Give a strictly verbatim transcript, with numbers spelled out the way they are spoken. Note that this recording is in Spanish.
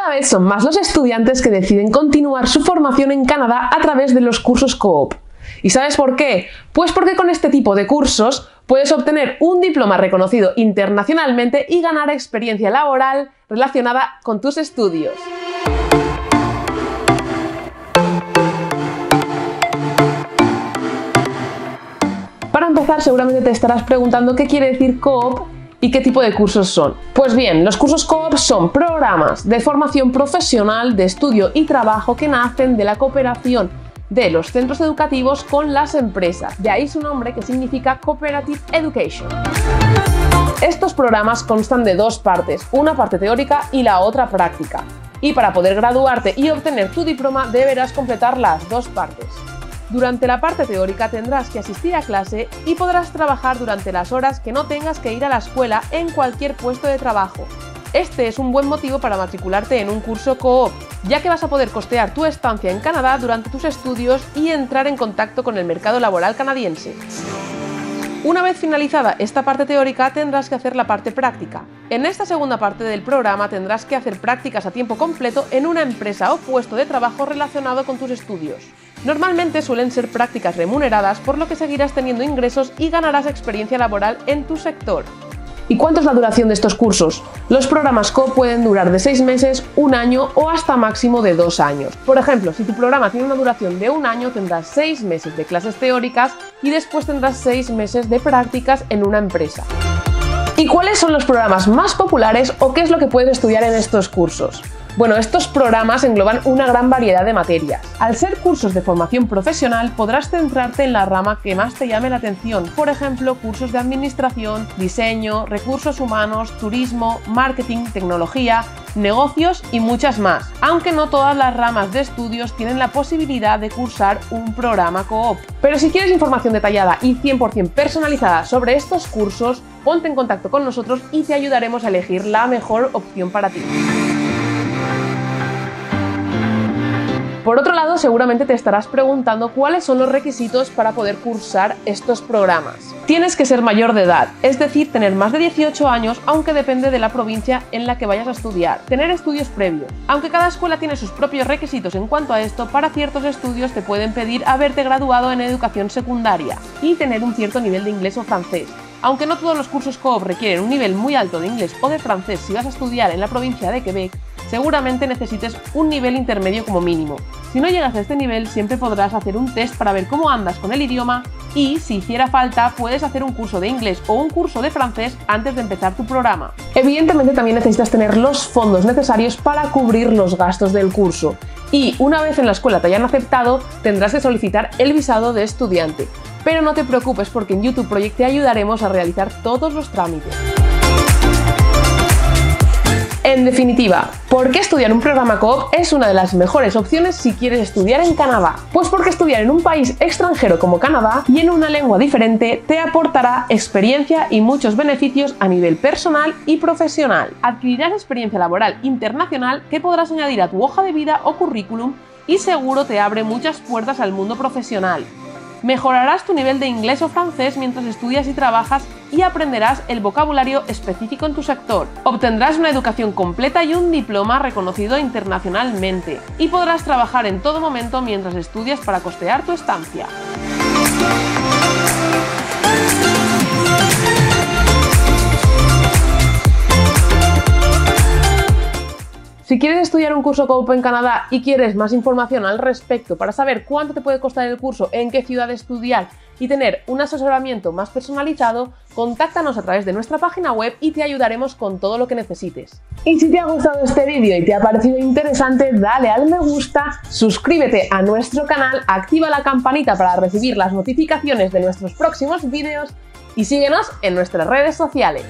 Cada vez son más los estudiantes que deciden continuar su formación en Canadá a través de los cursos co-op. ¿Y sabes por qué? Pues porque con este tipo de cursos puedes obtener un diploma reconocido internacionalmente y ganar experiencia laboral relacionada con tus estudios. Para empezar, seguramente te estarás preguntando qué quiere decir co-op y qué tipo de cursos son. Pues bien, los cursos co-op son programas de formación profesional, de estudio y trabajo que nacen de la cooperación de los centros educativos con las empresas, de ahí su nombre que significa Cooperative Education. Estos programas constan de dos partes, una parte teórica y la otra práctica. Y para poder graduarte y obtener tu diploma deberás completar las dos partes. Durante la parte teórica tendrás que asistir a clase y podrás trabajar durante las horas que no tengas que ir a la escuela en cualquier puesto de trabajo. Este es un buen motivo para matricularte en un curso co-op, ya que vas a poder costear tu estancia en Canadá durante tus estudios y entrar en contacto con el mercado laboral canadiense. Una vez finalizada esta parte teórica, tendrás que hacer la parte práctica. En esta segunda parte del programa tendrás que hacer prácticas a tiempo completo en una empresa o puesto de trabajo relacionado con tus estudios. Normalmente suelen ser prácticas remuneradas, por lo que seguirás teniendo ingresos y ganarás experiencia laboral en tu sector. ¿Y cuánto es la duración de estos cursos? Los programas co-op pueden durar de seis meses, un año o hasta máximo de dos años. Por ejemplo, si tu programa tiene una duración de un año, tendrás seis meses de clases teóricas y después tendrás seis meses de prácticas en una empresa. ¿Y cuáles son los programas más populares o qué es lo que puedes estudiar en estos cursos? Bueno, estos programas engloban una gran variedad de materias. Al ser cursos de formación profesional, podrás centrarte en la rama que más te llame la atención. Por ejemplo, cursos de administración, diseño, recursos humanos, turismo, marketing, tecnología, negocios y muchas más. Aunque no todas las ramas de estudios tienen la posibilidad de cursar un programa co-op. Pero si quieres información detallada y cien por cien personalizada sobre estos cursos, ponte en contacto con nosotros y te ayudaremos a elegir la mejor opción para ti. Por otro lado, seguramente te estarás preguntando cuáles son los requisitos para poder cursar estos programas. Tienes que ser mayor de edad, es decir, tener más de dieciocho años, aunque depende de la provincia en la que vayas a estudiar. Tener estudios previos. Aunque cada escuela tiene sus propios requisitos en cuanto a esto, para ciertos estudios te pueden pedir haberte graduado en educación secundaria y tener un cierto nivel de inglés o francés. Aunque no todos los cursos co-op requieren un nivel muy alto de inglés o de francés si vas a estudiar en la provincia de Quebec, seguramente necesites un nivel intermedio como mínimo. Si no llegas a este nivel, siempre podrás hacer un test para ver cómo andas con el idioma y, si hiciera falta, puedes hacer un curso de inglés o un curso de francés antes de empezar tu programa. Evidentemente, también necesitas tener los fondos necesarios para cubrir los gastos del curso. Y, una vez en la escuela te hayan aceptado, tendrás que solicitar el visado de estudiante. Pero no te preocupes porque en YouTOOProject te ayudaremos a realizar todos los trámites. En definitiva, ¿por qué estudiar un programa co-op es una de las mejores opciones si quieres estudiar en Canadá? Pues porque estudiar en un país extranjero como Canadá y en una lengua diferente te aportará experiencia y muchos beneficios a nivel personal y profesional. Adquirirás experiencia laboral internacional que podrás añadir a tu hoja de vida o currículum y seguro te abre muchas puertas al mundo profesional. Mejorarás tu nivel de inglés o francés mientras estudias y trabajas y aprenderás el vocabulario específico en tu sector. Obtendrás una educación completa y un diploma reconocido internacionalmente y podrás trabajar en todo momento mientras estudias para costear tu estancia. Si quieres estudiar un curso co-op en Canadá y quieres más información al respecto para saber cuánto te puede costar el curso, en qué ciudad estudiar y tener un asesoramiento más personalizado, contáctanos a través de nuestra página web y te ayudaremos con todo lo que necesites. Y si te ha gustado este vídeo y te ha parecido interesante, dale al me gusta, suscríbete a nuestro canal, activa la campanita para recibir las notificaciones de nuestros próximos vídeos y síguenos en nuestras redes sociales.